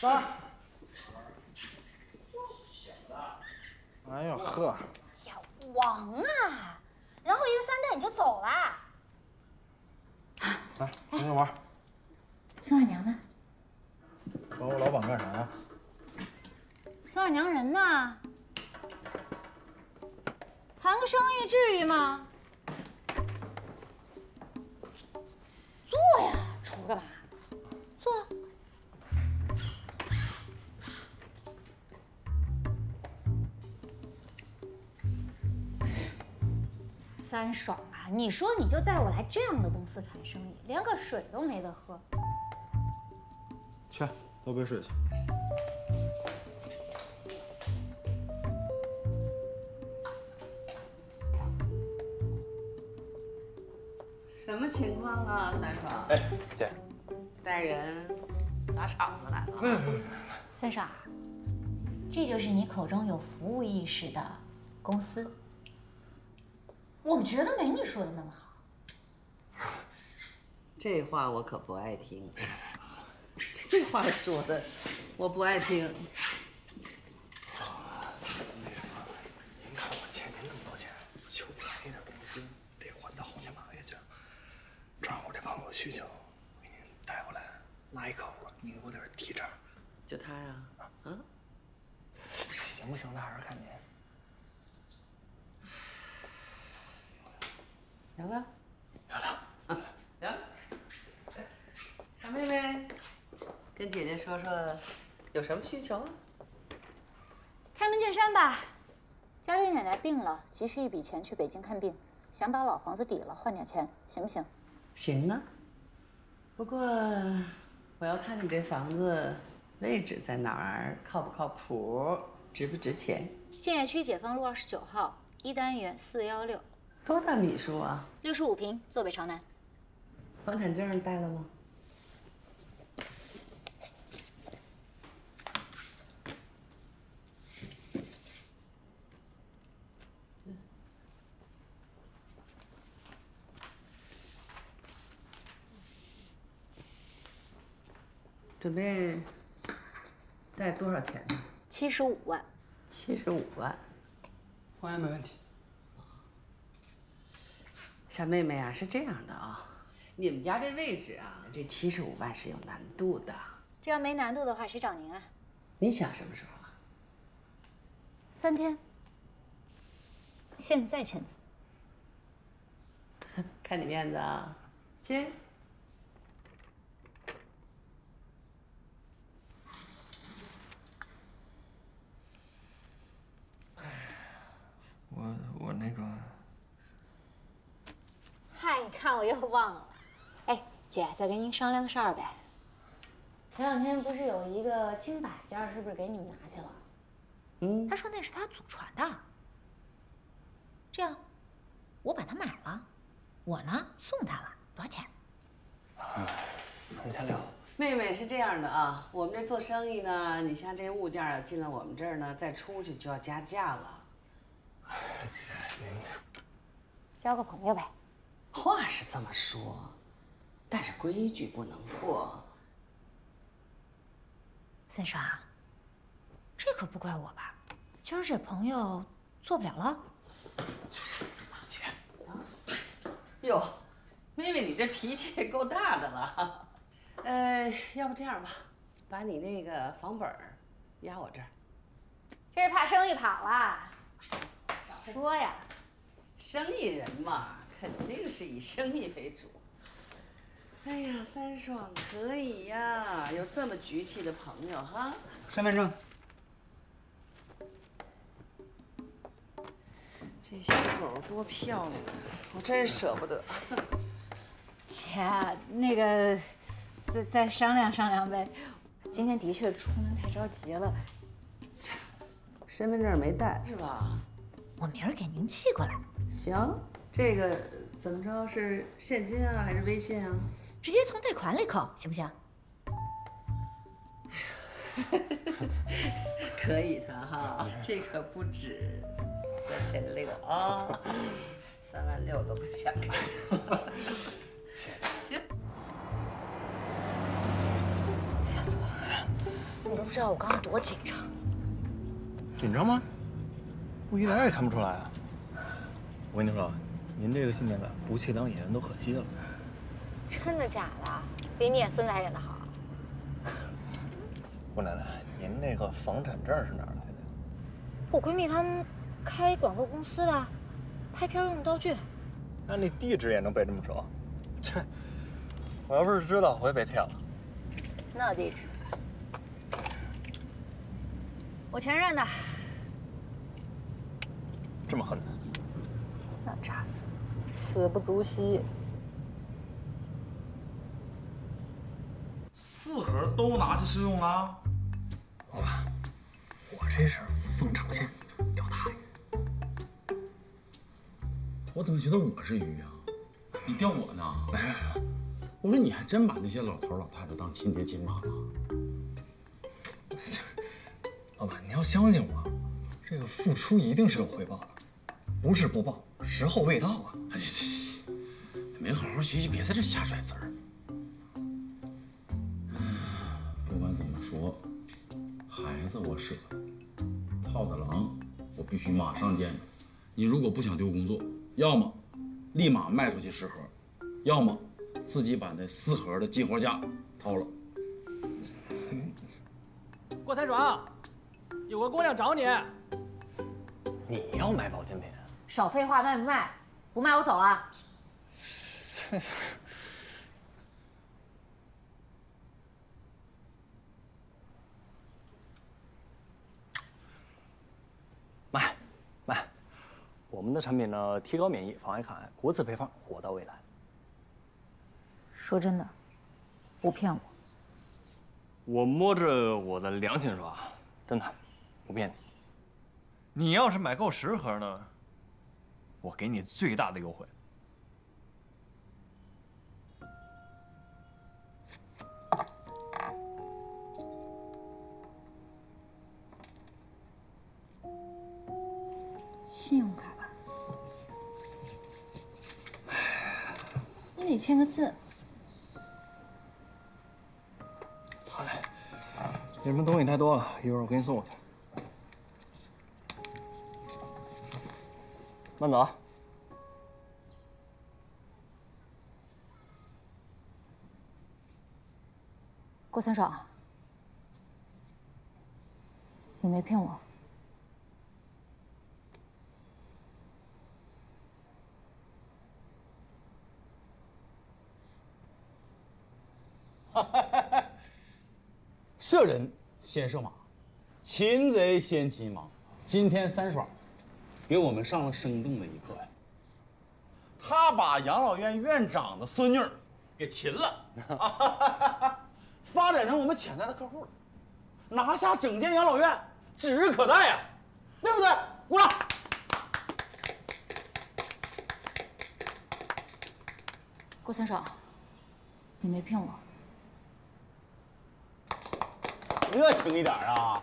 三。哎呦呵！呀，王啊！然后一个三代你就走了。来，出去玩。孙二娘呢？管我老板干啥呀？孙二娘人呢？谈个生意至于吗？坐呀，杵着吧，坐。 三爽啊，你说你就带我来这样的公司谈生意，连个水都没得喝。去，倒杯水去。什么情况啊，三爽？哎，姐，带人砸场子来了。三爽，这就是你口中有服务意识的公司。 我觉得没你说的那么好，这话我可不爱听。这话说的我不爱听。那什么，您看我欠您那么多钱，求赔的工资得还到后年八月去。正好我这帮有需求，我给您带过来拉一客户，您给我点提成。就他呀？啊？行不行？那还是看您。 聊聊，聊聊，啊，聊。小妹妹，跟姐姐说说，有什么需求？开门见山吧。家里奶奶病了，急需一笔钱去北京看病，想把老房子抵了换点钱，行不行？行啊。不过我要看你这房子位置在哪儿，靠不靠谱，值不值钱？建邺区解放路29号1单元416。 多大米数啊？65平，坐北朝南。房产证带了吗？准备带多少钱呢？75万。75万，方圆没问题。 小妹妹啊，是这样的啊，你们家这位置啊，这75万是有难度的。这要没难度的话，谁找您啊？你想什么时候啊？3天。现在签字。看你面子啊，亲。我那个。 嗨，你看我又忘了。哎，姐，再跟您商量个事儿呗。前2天不是有一个金摆件，是不是给你们拿去了？嗯，他说那是他祖传的。这样，我把它买了，我呢送他了，多少钱？3600。妹妹是这样的啊，我们这做生意呢，你像这物件啊，进了我们这儿呢，再出去就要加价了。姐，您交个朋友呗。 话是这么说，但是规矩不能破。三爽，这可不怪我吧？今儿这朋友做不了了。姐，哟，妹妹你这脾气也够大的了。要不这样吧，把你那个房本压我这儿。这是怕生意跑了？说呀，生意人嘛。 肯定是以生意为主。哎呀，三爽可以呀，有这么局气的朋友哈。身份证。这小狗多漂亮啊，我真是舍不得。姐，那个，再商量商量呗。今天的确出门太着急了，身份证没带是吧？我明儿给您寄过来。行。 这个怎么着是现金啊，还是微信啊？直接从贷款里扣，行不行？可以的哈，这可不止3600啊，36000都不想给。行。小左，你不知道我刚刚多紧张。紧张吗？我一点也看不出来啊。我跟你说，您这个信念感，不去当演员都可惜了。真的假的？比你演孙子还演得好。姑奶奶，您那个房产证是哪儿来的？我闺蜜她们开广告公司的，拍片用的道具。那你地址也能背这么熟？这，我要不是知道，我也被骗了。那地址？我前任的。这么狠？哪吒，死不足惜。 四盒都拿去试用啦。老板，我这是奉长线钓大鱼。我怎么觉得我是鱼啊？你钓我呢？哎，我说你还真把那些老头老太太当亲爹亲妈了。老板，你要相信我，这个付出一定是有回报的，不是不报，时候未到啊！哎，没好好学习，别在这瞎甩词儿。 不管怎么说，孩子我舍了，套子狼我必须马上见着。你如果不想丢工作，要么立马卖出去10盒，要么自己把那4盒的进货价掏了。郭财爽，有个姑娘找你，你要买保健品？少废话，卖不卖？不卖我走了。这。 我们的产品呢，提高免疫，防癌抗癌，国字配方，活到未来。说真的，不骗我。我摸着我的良心说啊，真的，不骗你。你要是买够10盒呢，我给你最大的优惠。信用卡。 你签个字。好嘞，你们东西太多了，一会儿我给你送过去。慢走啊。郭三爽，你没骗我。 射人先射马，擒贼先擒王。今天三爽给我们上了生动的一课呀。他把养老院院长的孙女给擒了，发展成我们潜在的客户了，拿下整间养老院指日可待呀，对不对？鼓掌。郭三爽，你没骗我。热情一点啊！